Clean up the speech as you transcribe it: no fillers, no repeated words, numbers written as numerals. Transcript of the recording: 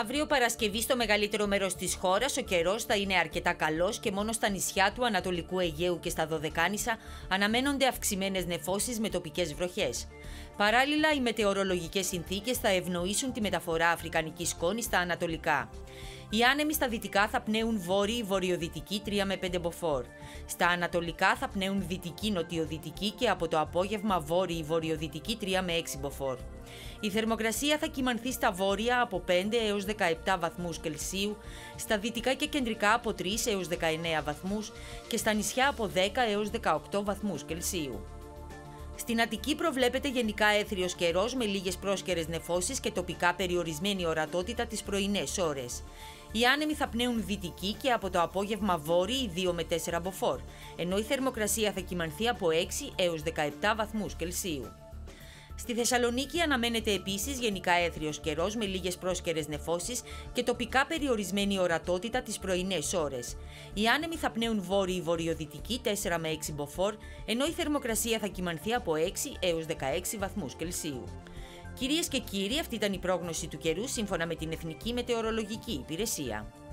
Αύριο Παρασκευή στο μεγαλύτερο μέρος της χώρας ο καιρός θα είναι αρκετά καλός και μόνο στα νησιά του Ανατολικού Αιγαίου και στα Δωδεκάνησα αναμένονται αυξημένες νεφώσεις με τοπικές βροχές. Παράλληλα, οι μετεωρολογικές συνθήκες θα ευνοήσουν τη μεταφορά αφρικανικής σκόνης στα ανατολικά. Οι άνεμοι στα δυτικά θα πνέουν βόρειο-βορειοδυτική 3 με 5 μποφόρ. Στα ανατολικά θα πνέουν δυτική-νοτιοδυτική και από το απόγευμα βόρειο-βορειοδυτική 3 με 6 μποφόρ. Η θερμοκρασία θα κυμανθεί στα βόρεια από 5 έως 17 βαθμούς Κελσίου, στα δυτικά και κεντρικά από 3 έως 19 βαθμούς και στα νησιά από 10 έως 18 βαθμούς Κελσίου. Στην Αττική προβλέπεται γενικά έθριος καιρός με λίγες πρόσκαιρες νεφώσεις και τοπικά περιορισμένη ορατότητα τις πρωινές ώρες. Οι άνεμοι θα πνέουν δυτική και από το απόγευμα βόρειοι 2 με 4 μποφόρ, ενώ η θερμοκρασία θα κυμανθεί από 6 έως 17 βαθμούς Κελσίου. Στη Θεσσαλονίκη αναμένεται επίσης γενικά έθριος καιρός με λίγες πρόσκαιρες νεφώσεις και τοπικά περιορισμένη ορατότητα τις πρωινές ώρες. Οι άνεμοι θα πνέουν βόρειο-βορειοδυτική 4 με 6 μποφόρ, ενώ η θερμοκρασία θα κυμανθεί από 6 έως 16 βαθμούς Κελσίου. Κυρίες και κύριοι, αυτή ήταν η πρόγνωση του καιρού σύμφωνα με την Εθνική Μετεωρολογική Υπηρεσία.